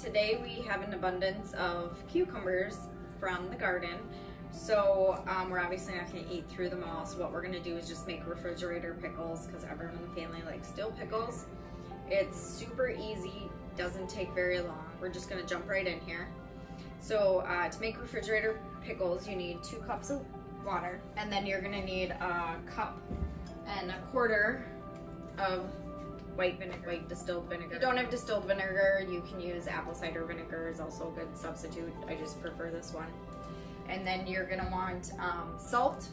Today we have an abundance of cucumbers from the garden, so we're obviously not going to eat through them all, so what we're going to do is just make refrigerator pickles because everyone in the family likes dill pickles. It's super easy, doesn't take very long. We're just going to jump right in here. So to make refrigerator pickles you need 2 cups of water, and then you're going to need a cup and a quarter of white distilled vinegar. If you don't have distilled vinegar, you can use apple cider vinegar, is also a good substitute. I just prefer this one. And then you're gonna want salt,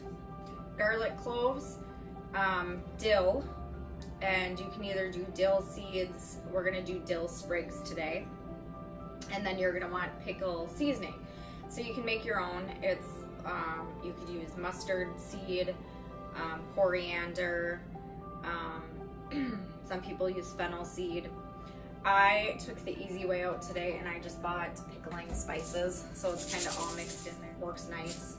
garlic cloves, dill, and you can either do dill seeds, we're gonna do dill sprigs today. And then you're gonna want pickle seasoning. So you can make your own. It's you could use mustard seed, coriander, some people use fennel seed. I took the easy way out today and I just bought pickling spices, so it's kind of all mixed in there. Works nice.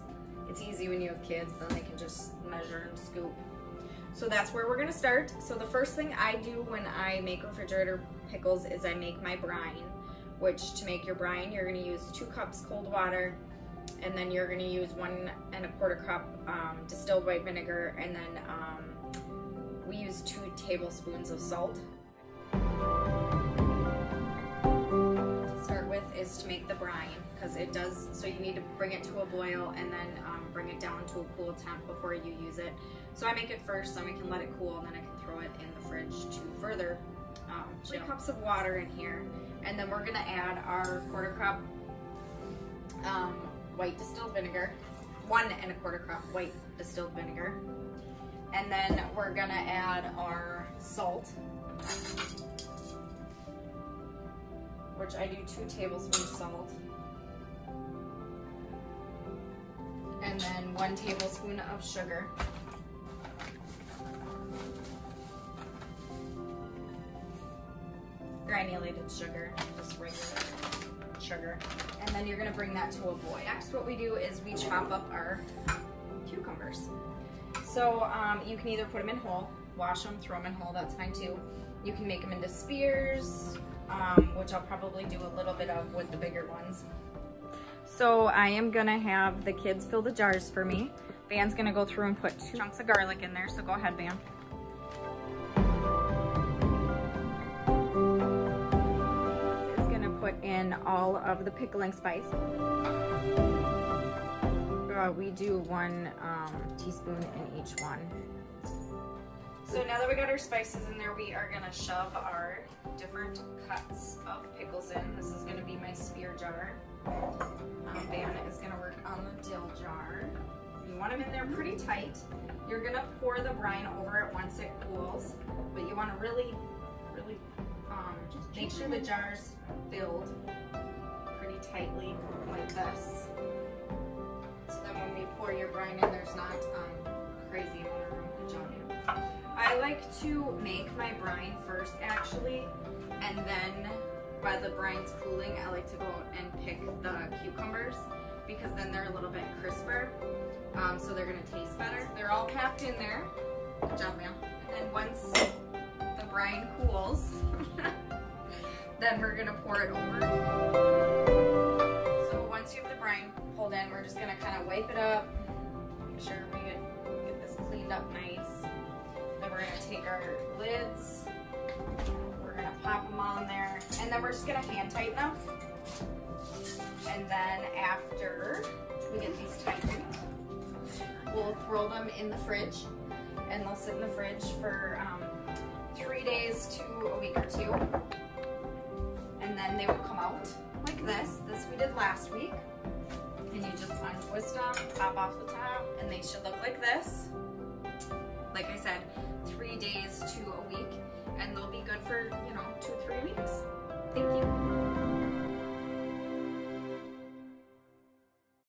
It's easy when you have kids, then they can just measure and scoop. So that's where we're gonna start. So the first thing I do when I make refrigerator pickles is I make my brine, which to make your brine you're gonna use 2 cups cold water, and then you're gonna use 1 1/4 cup distilled white vinegar, and then we use 2 tablespoons of salt. To start with is to make the brine, because it does, so you need to bring it to a boil and then bring it down to a cool temp before you use it. So I make it first, then we can let it cool, and then I can throw it in the fridge to further chill. 3 cups of water in here, and then we're gonna add our 1/4 cup white distilled vinegar, 1 1/4 cup white distilled vinegar. And then we're gonna add our salt, which I do 2 tablespoons salt. And then 1 tablespoon of sugar. Granulated sugar, just regular sugar. And then you're gonna bring that to a boil. Next, what we do is we chop up our cucumbers. So you can either put them in whole, wash them, throw them in whole, that's fine too. You can make them into spears, which I'll probably do a little bit of with the bigger ones. So I am gonna have the kids fill the jars for me. Van's gonna go through and put 2 chunks of garlic in there, so go ahead, Van. Is gonna put in all of the pickling spice. We do 1 teaspoon in each one. So now that we got our spices in there, we are gonna shove our different cuts of pickles in. This is gonna be my spear jar. Van is gonna work on the dill jar. You want them in there pretty tight. You're gonna pour the brine over it once it cools, but you wanna really make sure the jar's filled pretty tightly like this. Pour your brine in, there's not crazy amount of room. Good job, yeah. I like to make my brine first actually, and then while the brine's cooling I like to go out and pick the cucumbers, because then they're a little bit crisper, so they're going to taste better. They're all packed in there. Good job, ma'am. And then once the brine cools then we're going to pour it over. So once you have the brine pulled in, we're just going to kind of wipe it up, make sure we get this cleaned up nice. Then we're going to take our lids, we're going to pop them on there, and then we're just going to hand tighten them. And then after we get these tightened, we'll throw them in the fridge, and they'll sit in the fridge for 3 days to a week or 2, and then they will come out like this. This we did last week. And you just untwist them, pop off the top, and they should look like this. Like I said, 3 days to a week, and they'll be good for, 2-3 weeks. Thank you.